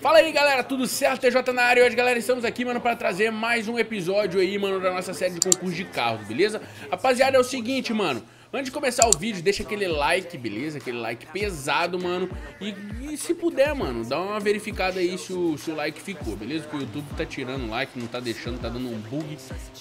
Fala aí, galera, tudo certo? TJ na área. E hoje, galera, estamos aqui, mano, pra trazer mais um episódio aí, mano, da nossa série de concurso de carros, beleza? Rapaziada, é o seguinte, mano, antes de começar o vídeo, deixa aquele like, beleza? Aquele like pesado, mano, e se puder, mano, dá uma verificada aí se o like ficou, beleza? Porque o YouTube tá tirando like, não tá deixando, tá dando um bug,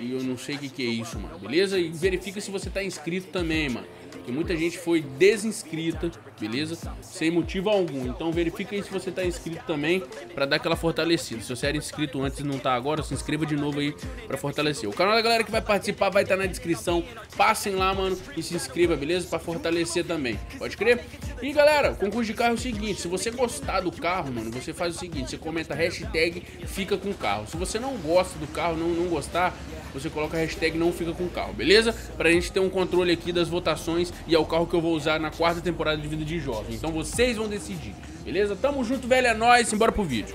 e eu não sei o que é isso, mano, beleza? E verifica se você tá inscrito também, mano. E muita gente foi desinscrita, beleza? Sem motivo algum. Então verifica aí se você tá inscrito também, pra dar aquela fortalecida. Se você era inscrito antes e não tá agora, se inscreva de novo aí pra fortalecer. O canal da galera que vai participar vai estar na descrição. Passem lá, mano, e se inscreva, beleza? Pra fortalecer também, pode crer? E galera, o concurso de carro é o seguinte: se você gostar do carro, mano, você faz o seguinte: você comenta hashtag fica com carro. Se você não gosta do carro, não gostar, você coloca a hashtag não fica com carro, beleza? Pra gente ter um controle aqui das votações. E é o carro que eu vou usar na 4ª temporada de Vida de Jovem. Então vocês vão decidir, beleza? Tamo junto, velho, é nóis, embora pro vídeo.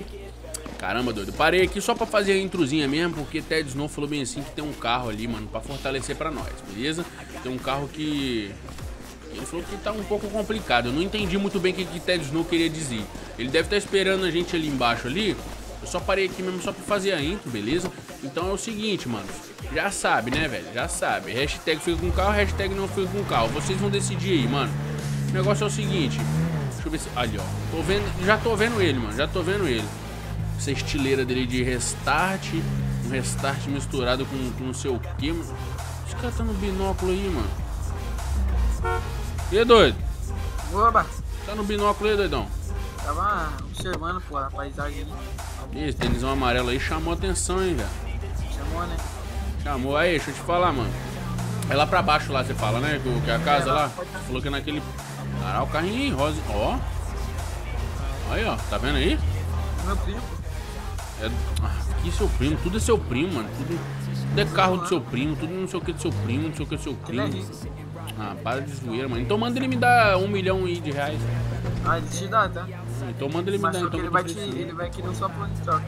Caramba, doido, parei aqui só pra fazer a introzinha mesmo, porque Ted Snow falou bem assim que tem um carro ali, mano, pra fortalecer pra nós, beleza? Tem um carro que... ele falou que tá um pouco complicado. Eu não entendi muito bem o que Ted Snow queria dizer. Ele deve estar esperando a gente ali embaixo ali. Eu só parei aqui mesmo só pra fazer a intro, beleza? Então é o seguinte, mano, já sabe, né, velho? Já sabe. Hashtag fica com carro, hashtag não fica com carro. Vocês vão decidir aí, mano. O negócio é o seguinte. Deixa eu ver se... ali, ó. Tô vendo... já tô vendo ele, mano. Já tô vendo ele. Essa estileira dele de restart. Um restart misturado com não sei o que, mano. Esse cara tá no binóculo aí, mano. E aí, doido? Oba! Tá no binóculo aí, doidão? Tava observando, pô, a paisagem ali. Esse tênisão amarelo aí chamou atenção, hein, velho? Chamou, né? Chamou. Aí, deixa eu te falar, mano. É lá pra baixo lá, você fala, né? Que é a casa lá. Você falou que é naquele... caralho, o carrinho rosa. Ó. Aí, ó. Tá vendo aí? Meu primo. É... ah, aqui seu primo. Tudo é seu primo, mano. Tudo é carro do seu primo. Tudo não sei o que do seu primo. Não sei o que do seu primo. Ah, para de zoeira, mano. Então manda ele me dar R$1 milhão. Ah, ele te dá, tá? Então manda ele me dar, então. Ele vai querer um sabor em troca.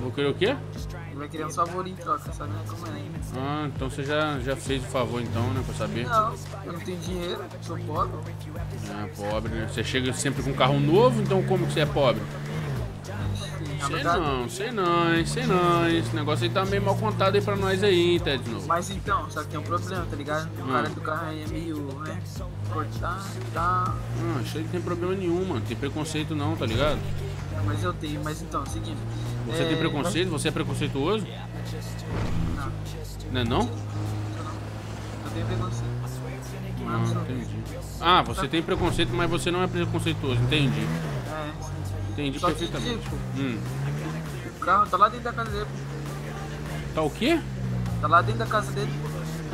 Vou querer o quê? Ele vai querer um sabor em troca, sabe como é? Ah, então você já fez o favor, então, né? Pra saber. Não, eu não tenho dinheiro, sou pobre. Ah, pobre, né? Você chega sempre com um carro novo, então como que você é pobre? Sei não, sei não, hein? Sei não, hein? Esse negócio aí tá meio mal contado aí pra nós aí, hein, Ted Snow. Mas então, só que tem um problema, tá ligado? O cara do carro aí é meio, né? Cortar, tá... ah, achei que tem problema nenhum, mano. Tem preconceito não, tá ligado? Mas eu tenho, mas então, seguinte... você tem preconceito? Você é preconceituoso? Não. Não é não? Eu tenho preconceito. Ah, entendi. Ah, você tem preconceito, mas você não é preconceituoso, entendi. Entendi perfeitamente. Tipo, o carro tá lá dentro da casa dele. Tá o quê? Tá lá dentro da casa dele.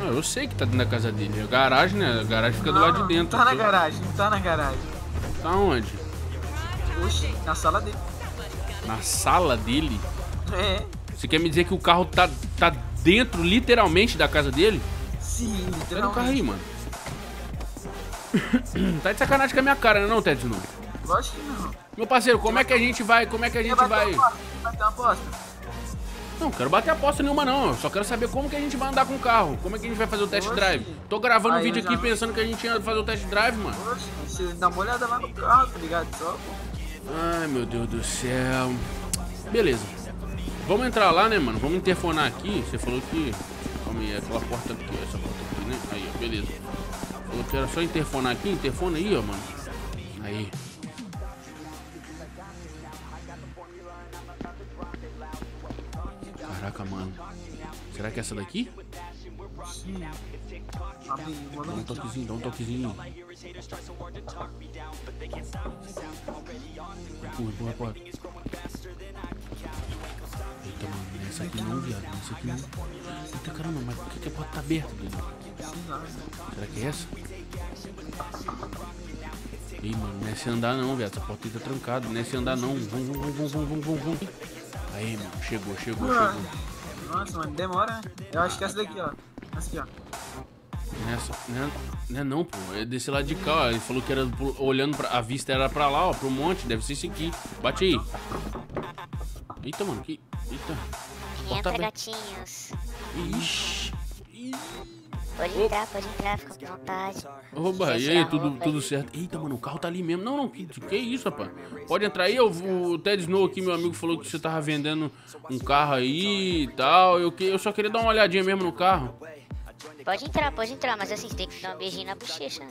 Ah, eu sei que tá dentro da casa dele. A garagem, né? A garagem fica do lado de dentro. Não tá na garagem, não tá na garagem. Tá onde? Oxi, na sala dele. Na sala dele? É. Você quer me dizer que o carro tá dentro, literalmente, da casa dele? Sim, literalmente. Sai do carro aí, mano. Tá de sacanagem com a minha cara, não, Ted Snow? Lógico que não. Meu parceiro, como é que a gente vai? Como é que a gente vai? Bater uma aposta? Não, quero bater aposta nenhuma não. Eu só quero saber como que a gente vai andar com o carro. Como é que a gente vai fazer o test drive? Tô gravando um vídeo aqui pensando que a gente ia fazer o test drive, mano. Oxe, você dá uma olhada lá no carro, tá ligado? Só. Ai, meu Deus do céu. Beleza. Vamos entrar lá, né, mano? Vamos interfonar aqui. Você falou que... calma aí, é aquela porta aqui, essa porta aqui, né? Aí, ó, beleza. Falou que era só interfonar aqui. Interfona aí, ó, mano. Aí. Caraca, mano. Será que é essa daqui? Sim. Dá um toquezinho, dá um toquezinho. Empurra, empurra. Eita, mano, essa aqui não, viado. Essa aqui não. Eita, caramba, mas por que a porta tá aberta, doido? Será que é essa? Ei, mano, não é se andar não, velho. Essa porta tá trancada, não é se andar não. Vum, vum, vum, vum, vum, vum, vum. Aí, mano, chegou, chegou, chegou. Nossa, mano, demora, né? Eu acho que é essa daqui, ó. Essa aqui, ó. Nessa, né? Não é não, pô. É desse lado de cá, ó. Ele falou que era olhando pra... A vista era pra lá, ó, pro monte. Deve ser isso aqui. Bate aí. Eita, mano, que... Eita. 500 gatinhos. Ixi. Pode entrar, fica com vontade. Oba, e aí, tudo certo? Eita, mano, o carro tá ali mesmo. Não, não, que isso, rapaz? Pode entrar aí, o Ted Snow aqui, meu amigo, falou que você tava vendendo um carro aí e tal. Eu só queria dar uma olhadinha mesmo no carro. Pode entrar, mas assim, você tem que dar um beijinho na bochecha.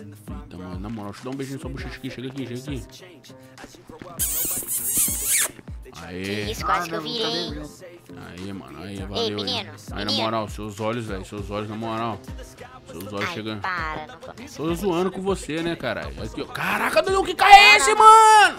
Eita, mano, na moral, deixa eu dar um beijinho na sua bochecha aqui, chega aqui, chega aqui. Aê. Isso, quase que eu virei. Aí, mano, aí, valeu. Ei, menino, aí, na moral, seus olhos, velho, seus olhos, na moral. Seus olhos chegando. Para, não começa. Tô zoando com você, né, caralho? Aqui, ó. Caraca, Dudu, que carro é esse, mano?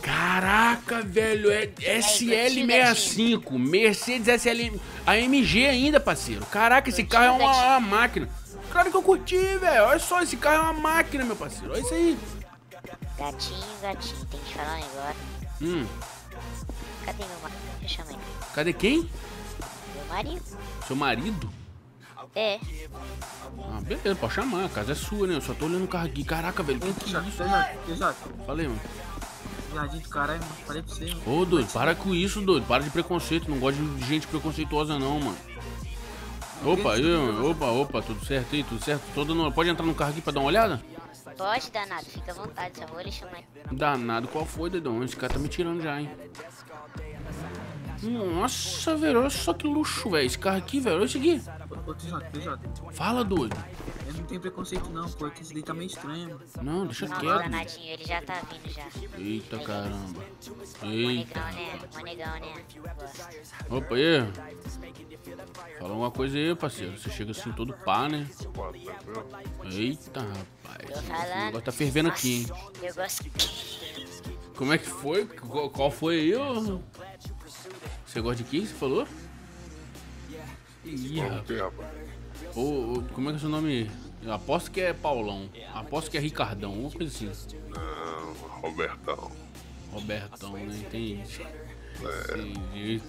Caraca, velho, é SL65, Mercedes SL, AMG ainda, parceiro. Caraca, esse carro é uma máquina. Claro que eu curti, velho. Olha só, esse carro é uma máquina, meu parceiro. Olha isso aí. Gatinho, gatinho, tem que falar um negócio. Cadê meu marido? Deixa eu chamar ele. Cadê quem? Meu marido. Seu marido? É. Ah, beleza, pode chamar, a casa é sua, né? Eu só tô olhando o carro aqui. Caraca, velho, que é isso? Falei, mano. Jardim do caralho, mano. Falei pra você. Ô, doido, para com isso, doido. Para de preconceito. Não gosto de gente preconceituosa, não, mano. Opa, eu, opa, tudo certo aí, tudo certo? Pode entrar no carro aqui pra dar uma olhada? Pode, danado, fica à vontade, só vou lhe chamar. Danado, qual foi, doidão? Esse cara tá me tirando já, hein? Nossa, velho, olha só que luxo, velho. Esse carro aqui, velho, olha isso aqui. Ô, TJ. Fala, doido. Eu não tenho preconceito, não, pô. Esse daí tá meio estranho, mano. Não, deixa quieto. Danadinho, ele já tá vindo já. Eita, caramba. Eita. Manegão, né? Opa, aí. Fala alguma coisa aí, parceiro. Você chega assim todo pá, né? Eita, rapaz. Tô falando. Agora tá fervendo aqui, hein? Eu gosto. Como é que foi? Qual foi aí, ô? Você gosta de quem? Você falou? Ih, rapaz. Como é que é seu nome? Eu aposto que é Paulão. Aposto que é Ricardão. Uma coisa assim. Não, Robertão. Robertão, né? Entendi. É.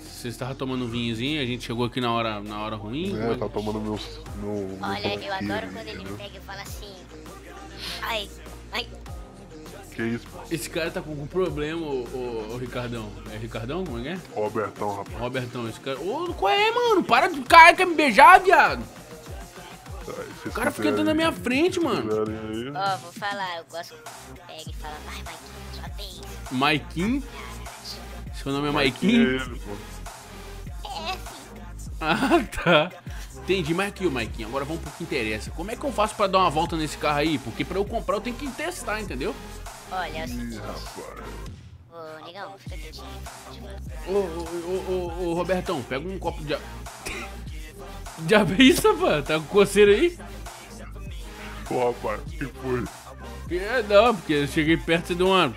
Você estava tomando um vinhozinho, a gente chegou aqui na hora ruim. É, mas... tá tomando meu olha, eu adoro quando ele me pega e fala assim. Ai, ai. Que isso, mano? Esse cara tá com um problema, o Ricardão. É Ricardão? Como é que é? Robertão, rapaz. Robertão, esse cara... Ô, qual é, mano? Para do cara que quer me beijar, viado. O cara fica entrando na minha frente, mano. Ó, vou falar, eu gosto que pega e fala, vai, Maiquinho, sua vez. Maiquinho? Seu nome é Maiquinho? É, filho. Ah, tá. Entendi, mas aqui, Maiquinho, agora vamos pro que interessa. Como é que eu faço pra dar uma volta nesse carro aí? Porque pra eu comprar eu tenho que testar, entendeu? Olha, é o seguinte. Ô, negão, fica quietinho. Ô, Robertão, pega um copo de... Já vem isso, rapaz? Tá com coceira aí? Pô, rapaz, que foi? É, não, porque eu cheguei perto e deu uma...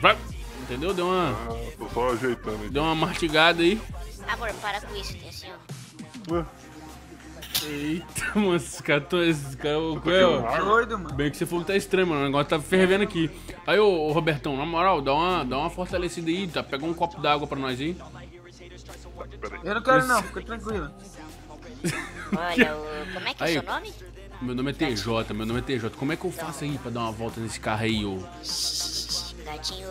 Entendeu? Deu uma... Ah, tô só ajeitando aí. Deu uma martigada aí. Amor, para com isso, tem senhor. Ué? Eita, mano, esses caras tão... Esses caras... Bem que você falou que tá estranho, mano. O negócio tá fervendo aqui. Aí, ô Robertão, na moral, dá uma fortalecida aí, tá? Pega um copo d'água pra nós aí. Eu não quero não, fica tranquilo. Olha, como é que é o seu nome? Meu nome é TJ, meu nome é TJ. Como é que eu faço aí pra dar uma volta nesse carro aí, ô? Gatinho,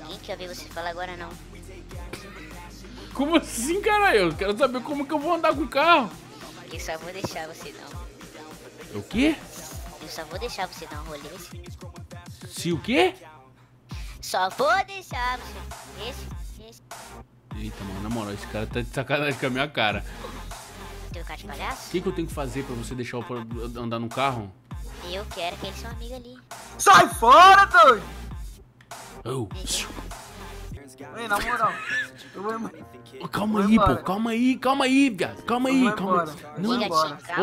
ninguém quer ver você falar agora, não. Como assim, caralho? Eu quero saber como que eu vou andar com o carro. Eu só vou deixar você, não. O quê? Eu só vou deixar você dar um rolê esse. Se o quê? Só vou deixar você. Esse. Eita, mano, na moral, esse cara tá de sacanagem com a minha cara. Teu cara de palhaço? O que eu tenho que fazer pra você deixar eu andar no carro? Eu quero que ele seja um amigo ali. Sai fora, doido! Oh. Ei, na moral, eu vou embora. Calma aí, pô, calma aí, viado. Calma aí, calma aí. Não,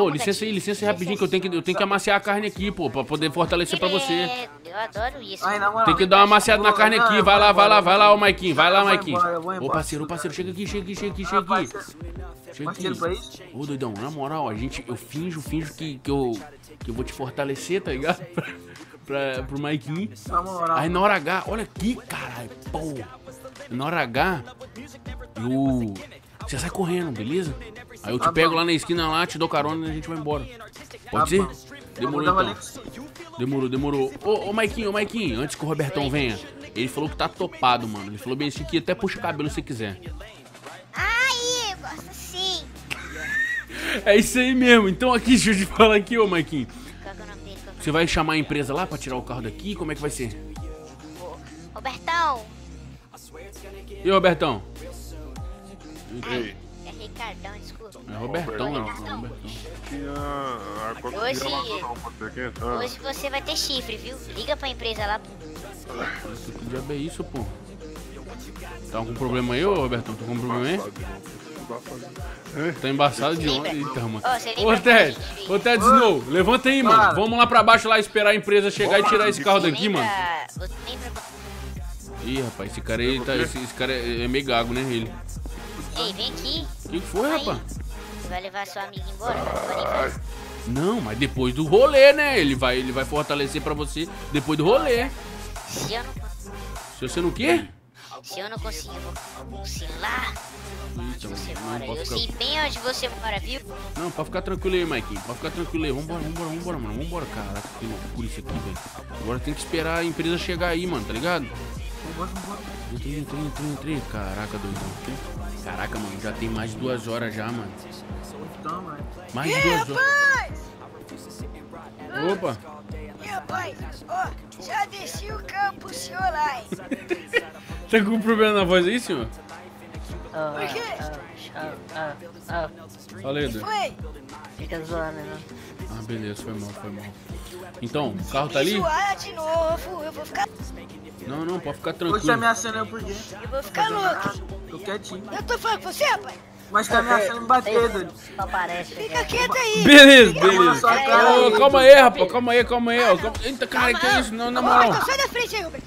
ô, licença aí rapidinho que eu tenho que amaciar a carne aqui, pô, pra poder fortalecer pra você. Eu adoro isso. Tem que dar uma amaciada na carne aqui. Vai lá, ô Maiquinho, Maiquinho. Ô, parceiro, chega aqui. Ô, doidão, na moral, a gente, eu finjo que eu vou te fortalecer, tá ligado? Pro Maiquinho. Aí na hora H, olha aqui, caralho, pô. Na hora H, você sai correndo, beleza? Aí eu te pego lá na esquina, lá, te dou carona e a gente vai embora. Pode ser? Demorou então. Demorou. Ô Maiquinho, antes que o Robertão venha, ele falou que tá topado, mano. Ele falou bem assim que até puxa o cabelo se quiser. Ai, eu gosto sim. É isso aí mesmo. Então aqui, deixa eu te falar aqui, ô Maiquinho. Você vai chamar a empresa lá pra tirar o carro daqui? Como é que vai ser? Robertão. E aí, Robertão? É Ricardão, desculpa. É Robertão, não. Hoje você vai ter chifre, viu? Liga pra empresa lá. Que diabo é isso, pô? Tá com problema aí, ô Robertão? Tá com problema aí? Tá embaçado de onde? Eita, mano. Ô Ted Snow, levanta aí, mano. Vamos lá pra baixo lá esperar a empresa chegar e tirar esse carro daqui, mano. Ih, rapaz, esse cara aí tá. Esse cara é meio gago, né, ele? Ei, vem aqui. O que foi, rapaz? Você vai levar sua amiga embora? Não, mas depois do rolê, né? Ele vai fortalecer pra você depois do rolê. Se eu não consigo. Se você não quê? Se eu não consigo, eu vou lá. Você mora. Eu sei bem onde você mora, viu? Não, pode ficar tranquilo aí, Maiquinho. Pode ficar tranquilo aí. Vambora, mano. Vambora, caraca. Tem uma polícia aqui, velho. Agora tem que esperar a empresa chegar aí, mano, tá ligado? Entrei. Caraca, doidão. Caraca, mano, já tem mais de 2 horas já, mano. Mais de 2 horas. Opa. Rapaz, ó, já desci o campo pro senhor lá. Tá algum problema na voz aí, senhor? Por quê? Olha aí, doido. Fica zoando, né? Ah, beleza, foi mal. Então, o carro tá ali? De novo, eu vou ficar... Não, pode ficar tranquilo. Você tá ameaçando eu por quê? Eu vou ficar louco. Tô quietinho. Eu tô falando com você, rapaz. Mas tá ameaçando me bater, doido. Só parece. Fica quieto aí. Beleza. Ô, calma aí, rapaz. Calma aí. Eita, cara, que é isso? Não, na moral. Sai da frente aí, Roberto.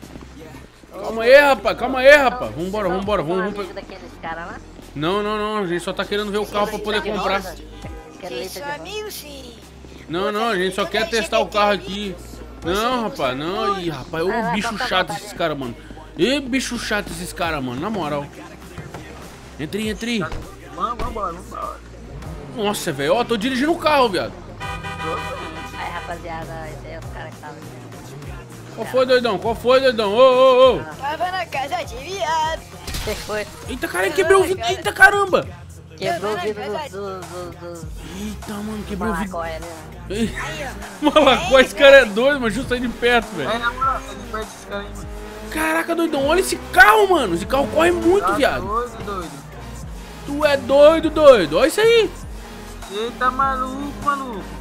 Calma aí, rapaz. Vambora. Vamos daqueles caras lá? Não. A gente só tá querendo ver o carro pra poder comprar. Vocês são amigos, sim. Não, a gente só quer testar o carro aqui. Não, rapaz, não. Ih, rapaz, ô bicho chato esses caras, mano. Na moral. Entrei. Vambora. Nossa, velho, ó, tô dirigindo o carro, viado. Aí, rapaziada, esse aí é os caras que estavam. Qual foi, doidão? Ô. Tava na casa de viado. Que foi? Eita, cara, quebrou o vidro. Eita, caramba. Quebrou o vidro do... Eita, mano, quebrou o vidro. Malacó, esse cara é doido, mas justo aí de perto, velho. Caraca, doidão, olha esse carro, mano. Esse carro corre muito, viado. Tu é doido. Olha isso aí. Você tá maluco.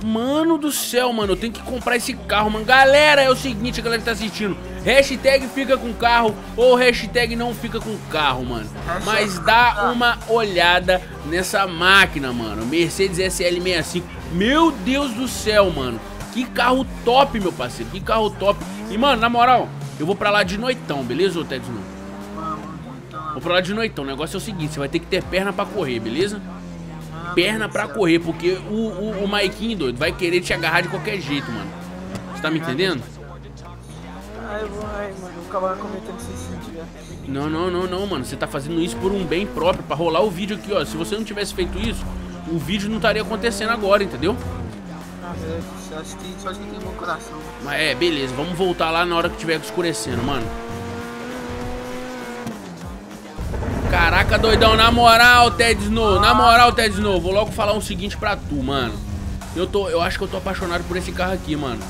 Mano do céu, mano, eu tenho que comprar esse carro, mano. Galera, é o seguinte, a galera que tá assistindo, hashtag fica com carro ou hashtag não fica com carro, mano. Mas dá uma olhada nessa máquina, mano. Mercedes SL65. Meu Deus do céu, mano. Que carro top, meu parceiro. Que carro top. E, mano, na moral, eu vou pra lá de noitão, beleza, ô Ted Snow? Vou pra lá de noitão. O negócio é o seguinte, você vai ter que ter perna pra correr, beleza? Perna pra correr, porque o Maiquinho, doido, vai querer te agarrar de qualquer jeito, mano. Você tá me entendendo? Ai, mano, eu acabava comentando isso. Não, mano, você tá fazendo isso por um bem próprio, pra rolar o vídeo aqui, ó. Se você não tivesse feito isso, o vídeo não estaria acontecendo agora, entendeu? Só acho que tem bom coração. Mas é, beleza, vamos voltar lá na hora que tiver escurecendo, mano. Caraca, doidão, na moral, Ted Snow, vou logo falar o seguinte pra tu, mano. Eu acho que eu tô apaixonado por esse carro aqui, mano.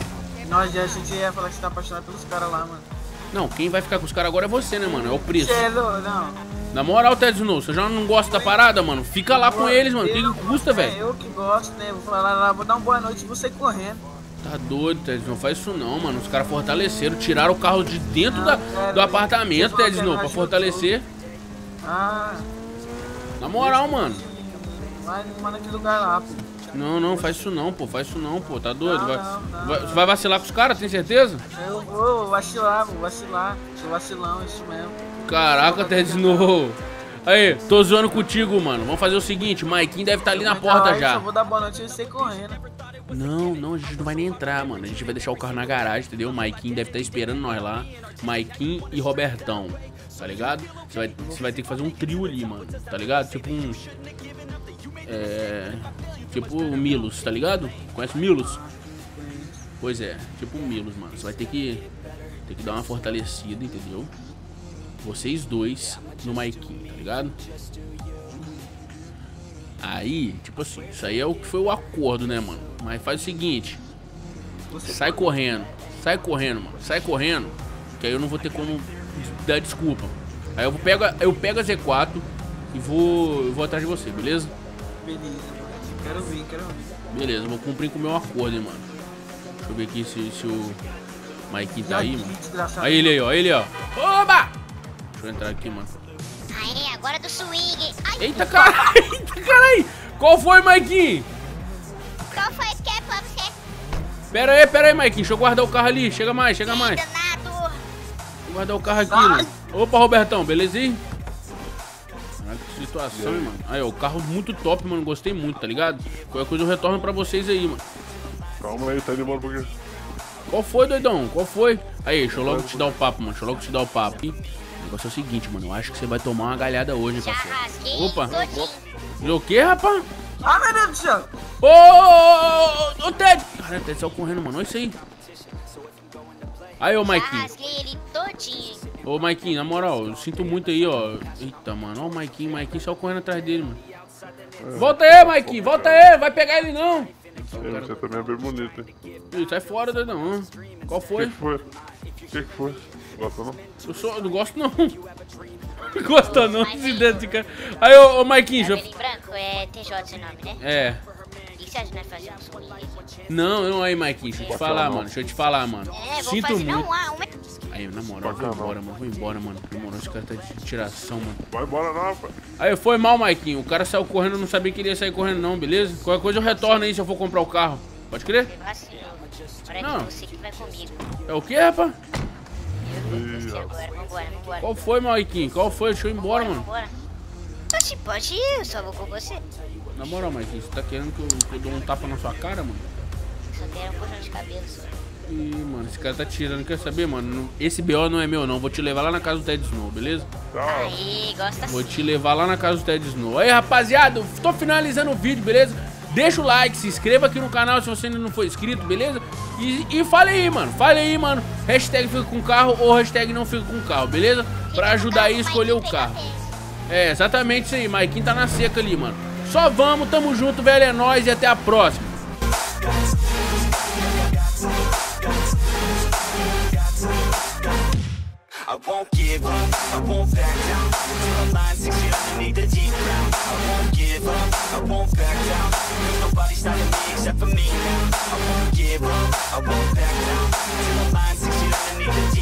Nós já, a gente ia falar que você tá apaixonado pelos caras lá, mano. Não, quem vai ficar com os caras agora é você, né, mano? É o preço. Você é louco, não. Na moral, Ted Snow, você já não gosta da parada, mano? Fica lá com eles, mano. O que custa, velho? É eu que gosto, né? Vou falar lá, vou dar uma boa noite e vou sair correndo. Tá doido, Ted Snow. Faz isso não, mano. Os caras fortaleceram, tiraram o carro de dentro do apartamento, Ted Snow, pra fortalecer. Ah. Na moral, mano. Vai, manda aquele lugar lá, pô. Não, não, faz isso não, pô, faz isso não, pô, tá doido? Vai vacilar com os caras, tem certeza? Eu vou vacilar, vou vacilar, sou vacilão, isso mesmo. Caraca, Ted Snow. Aí, tô zoando contigo, mano, vamos fazer o seguinte, Maikinho deve estar ali na porta já. Eu vou dar boa noite e sair correndo. Não, não, a gente não vai nem entrar, mano, a gente vai deixar o carro na garagem, entendeu? O Maikinho deve estar esperando nós lá, Maikinho e Robertão, tá ligado? Você vai ter que fazer um trio ali, mano, tá ligado? Tipo um... tipo o Milos, tá ligado? Conhece o Milos? Pois é, tipo o Milos, mano. Você vai ter que dar uma fortalecida, entendeu? Vocês dois no Maikinho, tá ligado? Aí, tipo assim, isso aí é o que foi o acordo, né, mano? Mas faz o seguinte, sai correndo, mano, sai correndo, que aí eu não vou ter como dar desculpa. Aí eu pego a Z4 e vou atrás de você, beleza? Beleza. Quero vir, quero vir. Beleza, vou cumprir com o meu acordo, hein, mano. Deixa eu ver aqui se o Maikinho tá aí, mano. Aí ele aí, ó, ele, ó. Oba! Deixa eu entrar aqui, mano. Aê, agora do swing. Ai, eita, cara! Eita, caralho! Qual foi, Maikinho? Qual foi que é pra você? Pera aí, Maikinho. Deixa eu guardar o carro ali. Chega mais, chega mais. Danado. Vou guardar o carro aqui, mano. Opa, Robertão, belezinha? Que situação, hein, mano. Aí, ó, o carro muito top, mano. Gostei muito, tá ligado? Qualquer coisa eu retorno pra vocês aí, mano. Calma aí, tá demora um pouquinho. Qual foi, doidão? Qual foi? Aí, deixa eu logo te dar o papo, mano. Deixa eu logo te dar o papo. O negócio é o seguinte, mano. Eu acho que você vai tomar uma galhada hoje, parceiro. Opa. Deu o quê, rapaz? Ah, meu Deus do céu. Ô, Ted. Cara, o Ted saiu correndo, mano. Olha isso aí. Aí, ô, Maikinho. Ô, Maikinho, na moral, eu sinto muito aí, ó. Eita, mano, ó o Maikinho, só correndo atrás dele, mano. É. Volta aí, Maikinho, volta aí, vai pegar ele não. Você também é bem bonito, hein? Ih, sai fora, doidão, hein? Qual foi? O que foi? Gosta não? Eu não gosto não. Gosta não, esse dedo de cara. Aí, ô, Maikinho, já... Em branco, é TJ seu nome, né? É. Não, não aí, Maikinho, deixa eu te falar, mano, É, vou fazer muito. Aí, na moral, vou embora, mano. Na moral, esse cara tá de tiração, mano. Vai embora não, rapaz. Aí, foi mal, Maikinho. O cara saiu correndo, não sabia que ele ia sair correndo não, beleza? Qualquer coisa eu retorno aí se eu for comprar o carro. Pode crer? Não. É o que, rapaz? Qual foi, Maikinho? Qual foi? Deixa eu ir embora, mano. Oxi, pode ir, eu só vou com você. Na moral, Maikinho, você tá querendo que eu dou um tapa na sua cara, mano? Só quero um puxão de cabelo, só. Ih, mano, esse cara tá tirando, quer saber, mano? Esse BO não é meu, não. Vou te levar lá na casa do Ted Snow, beleza? Aí, gosta sim. Vou te levar lá na casa do Ted Snow. Aí, rapaziada, tô finalizando o vídeo, beleza? Deixa o like, se inscreva aqui no canal se você ainda não for inscrito, beleza? E fala aí, mano. Fala aí, mano. Hashtag fica com carro ou hashtag não fica com carro, beleza? Pra ajudar aí a escolher o carro. É, exatamente isso aí. Maikinho tá na seca ali, mano. Só vamos, tamo junto, velho, é nóis e até a próxima. I won't give up, I won't back down, until I'm lying 6 feet underneath the deep ground. I won't give up, I won't back down, cause nobody's stopping me except for me now. I won't give up, I won't back down, until I'm lying 6 feet underneath the deep